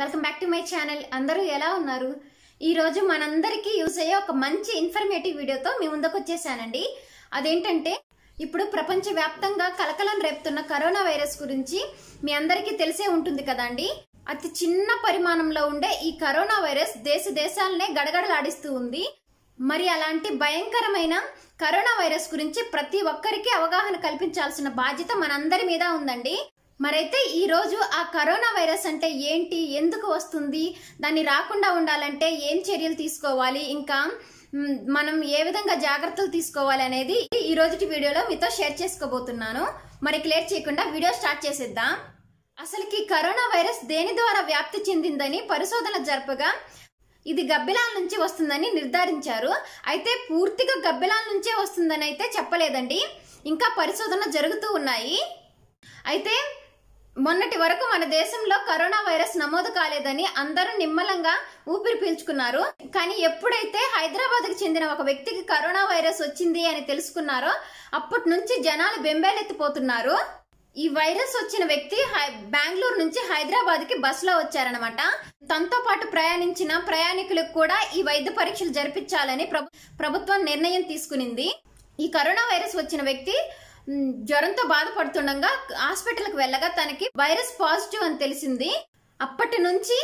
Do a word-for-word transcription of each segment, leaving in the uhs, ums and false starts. Welcome back to my channel. అందరూ ఎలా ఉన్నారు? ఈరోజు మనందరికీ యూజ్ అయ్యే ఒక మంచి ఇన్ఫర్మేటివ్ వీడియోతో మీ ముందుకు వచ్చేసానండి. అదేంటంటే, ఇప్పుడు ప్రపంచవ్యాప్తంగా కలకలం రేపుతున్న కరోనా వైరస్ గురించి మీ అందరికీ తెలిసే ఉంటుంది కదండి. అతి చిన్న పరిమాణంలో ఉండే ఈ కరోనా వైరస్ దేశ దేశాలనే గడగడలాడిస్తూ ఉంది. మరి అలాంటి భయంకరమైన కరోనా వైరస్ గురించి ప్రతి ఒక్కరికి అవగాహన కల్పించాల్సిన బాధ్యత మనందరి మీద ఉందండి. మరైతే ఈ రోజు ఆ కరోనా వైరస్ అంటే ఏంటి, ఎందుకు వస్తుంది, దాన్ని రాకుండా ఉండాలంటే ఏం చర్యలు తీసుకోవాలి, ఇంకా మనం ఏ విధంగా జాగ్రత్తలు తీసుకోవాలి అనేది ఈ రోజుటి వీడియోలో మీతో షేర్ చేసుకోబోతున్నాను. మరి క్లియర్ చేయకుండా వీడియో స్టార్ట్ చేసేద్దాం. అసలుకి కరోనా వైరస్ దేని ద్వారా వ్యాప్తి చెందిందని పరిశోధన జరపగా ఇది గబ్బిలాల నుంచి వస్తుందని నిర్ధారించారు. అయితే పూర్తిగా గబ్బిలాల నుంచే వస్తుందని అయితే చెప్పలేదండి, ఇంకా పరిశోధన జరుగుతూ ఉన్నాయి. అయితే మొన్నటి వరకు మన దేశంలో కరోనా వైరస్ నమోదు కాలేదని అందరూ నిమ్మలంగా ఊపిరి పీల్చుకున్నారు. కానీ ఎప్పుడైతే హైదరాబాద్ కు చెందిన ఒక వ్యక్తికి కరోనా వైరస్ వచ్చింది అని తెలుసుకున్నారో అప్పటి నుంచి జనాలు బెంబేలెత్తిపోతున్నారు. ఈ వైరస్ వచ్చిన వ్యక్తి బెంగళూరు నుంచి హైదరాబాద్ కి బస్ లో వచ్చారనమాట. తనతో పాటు ప్రయాణించిన ప్రయాణికులకు కూడా ఈ వైద్య పరీక్షలు జరిపించాలని ప్రభుత్వం నిర్ణయం తీసుకునింది. ఈ కరోనా వైరస్ వచ్చిన వ్యక్తి జ్వరంతో బాధపడుతుండగా హాస్పిటల్కి వెళ్ళగా తనకి వైరస్ పాజిటివ్ అని తెలిసింది. అప్పటి నుంచి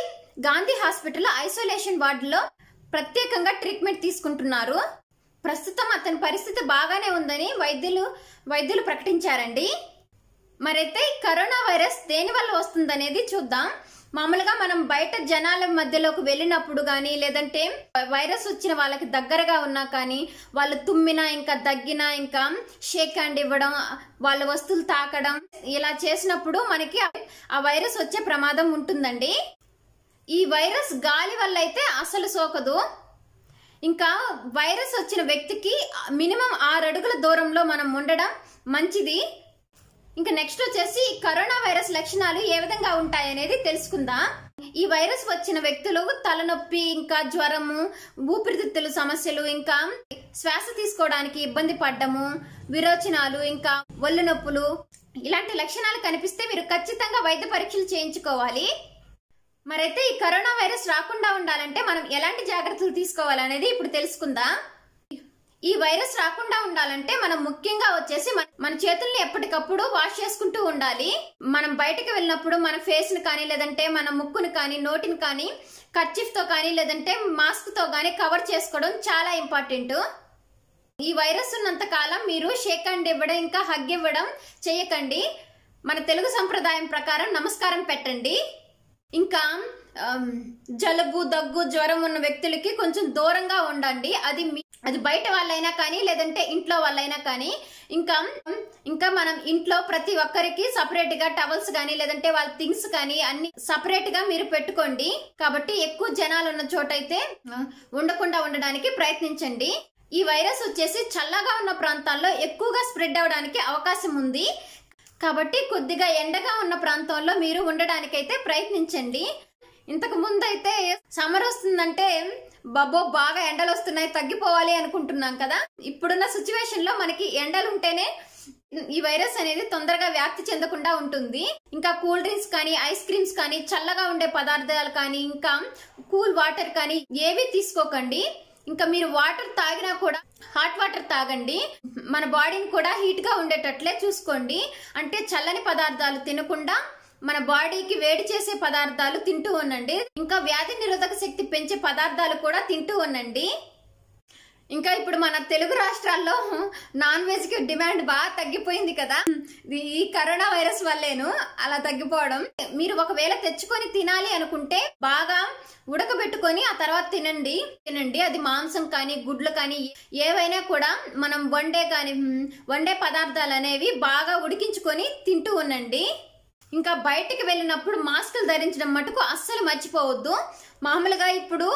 గాంధీ హాస్పిటల్ ఐసోలేషన్ వార్డులో ప్రత్యేకంగా ట్రీట్మెంట్ తీసుకుంటున్నారు. ప్రస్తుతం అతని పరిస్థితి బాగానే ఉందని వైద్యులు వైద్యులు ప్రకటించారండి. మరైతే కరోనా వైరస్ దేని వల్ల వస్తుందనేది చూద్దాం. మామూలుగా మనం బయట జనాల మధ్యలోకి వెళ్ళినప్పుడు కానీ, లేదంటే వైరస్ వచ్చిన వాళ్ళకి దగ్గరగా ఉన్నా కానీ, వాళ్ళు తుమ్మినా, ఇంకా దగ్గినా, ఇంకా షేక్ హ్యాండ్ ఇవ్వడం, వాళ్ళ వస్తువులు తాకడం, ఇలా చేసినప్పుడు మనకి ఆ వైరస్ వచ్చే ప్రమాదం ఉంటుందండి. ఈ వైరస్ గాలి వల్ల అయితే అసలు సోకదు. ఇంకా వైరస్ వచ్చిన వ్యక్తికి మినిమం ఆరు అడుగుల దూరంలో మనం ఉండడం మంచిది. ఇంకా నెక్స్ట్ వచ్చేసి ఈ కరోనా వైరస్ లక్షణాలు ఏ విధంగా ఉంటాయనేది తెలుసుకుందాం. ఈ వైరస్ వచ్చిన వ్యక్తులు తలనొప్పి, ఇంకా జ్వరము, ఊపిరితిత్తుల సమస్యలు, ఇంకా శ్వాస తీసుకోవడానికి ఇబ్బంది పడ్డము, విరోచనాలు, ఇంకా ఒళ్ళు నొప్పులు, ఇలాంటి లక్షణాలు కనిపిస్తే మీరు ఖచ్చితంగా వైద్య పరీక్షలు చేయించుకోవాలి. మరైతే ఈ కరోనా వైరస్ రాకుండా ఉండాలంటే మనం ఎలాంటి జాగ్రత్తలు తీసుకోవాలనేది ఇప్పుడు తెలుసుకుందాం. ఈ వైరస్ రాకుండా ఉండాలంటే మనం ముఖ్యంగా వచ్చేసి మన చేతుల్ని ఎప్పటికప్పుడు వాష్ చేసుకుంటూ ఉండాలి. మనం బయటకు వెళ్ళినప్పుడు మన ఫేస్ ని కానీ, లేదంటే మన ముక్కును కానీ, నోటిని కానీ కర్చీఫ్ తో కానీ, లేదంటే మాస్క్ తో కానీ కవర్ చేసుకోవడం చాలా ఇంపార్టెంట్. ఈ వైరస్ ఉన్నంత కాలం మీరు షేక్ హ్యాండ్ ఇవ్వడం, ఇంకా హగ్ ఇవ్వడం చేయకండి. మన తెలుగు సంప్రదాయం ప్రకారం నమస్కారం పెట్టండి. ఇంకా జలుబు, దగ్గు, జ్వరం ఉన్న వ్యక్తులకి కొంచెం దూరంగా ఉండండి. అది అది బయట వాళ్ళైనా కానీ, లేదంటే ఇంట్లో వాళ్ళైనా కానీ. ఇంకా ఇంకా మనం ఇంట్లో ప్రతి ఒక్కరికి సపరేట్ గా టవల్స్ కానీ, లేదంటే వాళ్ళ థింగ్స్ కానీ అన్ని సపరేట్ గా మీరు పెట్టుకోండి. కాబట్టి ఎక్కువ జనాలు ఉన్న చోట అయితే ఉండకుండా ఉండడానికి ప్రయత్నించండి. ఈ వైరస్ వచ్చేసి చల్లగా ఉన్న ప్రాంతాల్లో ఎక్కువగా స్ప్రెడ్ అవడానికి అవకాశం ఉంది. కాబట్టి కొద్దిగా ఎండగా ఉన్న ప్రాంతంలో మీరు ఉండడానికైతే ప్రయత్నించండి. ఇంతకు ముందైతే సమ్మర్ వస్తుందంటే బాబో బాగా ఎండలు వస్తున్నాయి, తగ్గిపోవాలి అనుకుంటున్నాం కదా. ఇప్పుడున్న సిచ్యువేషన్ లో మనకి ఎండలు ఉంటేనే ఈ వైరస్ అనేది తొందరగా వ్యాప్తి చెందకుండా ఉంటుంది. ఇంకా కూల్ డ్రింక్స్ కానీ, ఐస్ క్రీమ్స్ కానీ, చల్లగా ఉండే పదార్థాలు కానీ, ఇంకా కూల్ వాటర్ కానీ ఏవి తీసుకోకండి. ఇంకా మీరు వాటర్ తాగినా కూడా హాట్ వాటర్ తాగండి. మన బాడీని కూడా హీట్ గా ఉండేటట్లే చూసుకోండి. అంటే చల్లని పదార్థాలు తినకుండా మన బాడీకి వేడి చేసే పదార్థాలు తింటూ ఉండండి. ఇంకా వ్యాధి నిరోధక శక్తి పెంచే పదార్థాలు కూడా తింటూ ఉండండి. ఇంకా ఇప్పుడు మన తెలుగు రాష్ట్రాల్లో నాన్ వెజ్ కి డిమాండ్ బాగా తగ్గిపోయింది కదా, ఈ కరోనా వైరస్ వల్లేను అలా తగ్గిపోవడం. మీరు ఒకవేళ తెచ్చుకొని తినాలి అనుకుంటే బాగా ఉడకబెట్టుకొని ఆ తర్వాత తినండి తినండి అది మాంసం కానీ, గుడ్లు కానీ ఏవైనా కూడా మనం వండే కానీ వండే పదార్థాలు అనేవి బాగా ఉడికించుకొని తింటూ ఉండండి. ఇంకా బయటకు వెళ్ళినప్పుడు మాస్కులు ధరించడం మటుకు అస్సలు మర్చిపోవద్దు. మామూలుగా ఇప్పుడు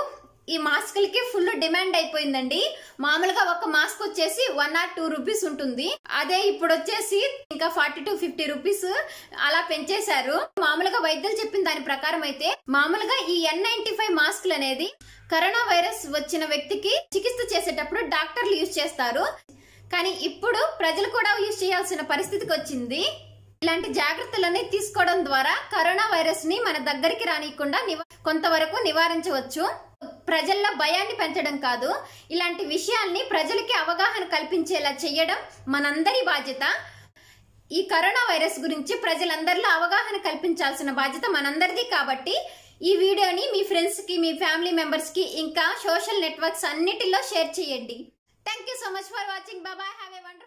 ఈ మాస్కులకి ఫుల్ డిమాండ్ అయిపోయిందండి. మామూలుగా ఒక మాస్క్ వచ్చేసి వన్ ఆర్ టూ రూపీస్ ఉంటుంది, అదే ఇప్పుడు వచ్చేసి ఇంకా ఫార్టీ టు ఫిఫ్టీ రూపీస్ అలా పెంచేశారు. మామూలుగా వైద్యులు చెప్పిన దాని ప్రకారం అయితే మామూలుగా ఈ ఎన్ నైన్టీ ఫైవ్ మాస్కులు అనేది కరోనా వైరస్ వచ్చిన వ్యక్తికి చికిత్స చేసేటప్పుడు డాక్టర్లు యూజ్ చేస్తారు. కానీ ఇప్పుడు ప్రజలు కూడా యూజ్ చేయాల్సిన పరిస్థితికి వచ్చింది. ఇలాంటి జాగృతలన్నీ తీసుకోవడం ద్వారా కరోనా వైరస్ ని మన దగ్గరికి రానికుండా కొంతవరకు నివారించవచ్చు. ప్రజల్లో భయాన్ని పెంచడం కాదు, ఇలాంటి విషయాల్ని ప్రజలకి అవగాహన కల్పించేలా చేయడం మనందరి బాధ్యత. ఈ కరోనా వైరస్ గురించి ప్రజలందరిలో అవగాహన కల్పించాల్సిన బాధ్యత మనందరిది. కాబట్టి ఈ వీడియోని మీ ఫ్రెండ్స్ కి, మీ ఫ్యామిలీ మెంబర్స్ కి, ఇంకా సోషల్ నెట్వర్క్స్ అన్నిటిలో షేర్ చేయండి. Thank you so much for watching. Bye, have a wonderful day.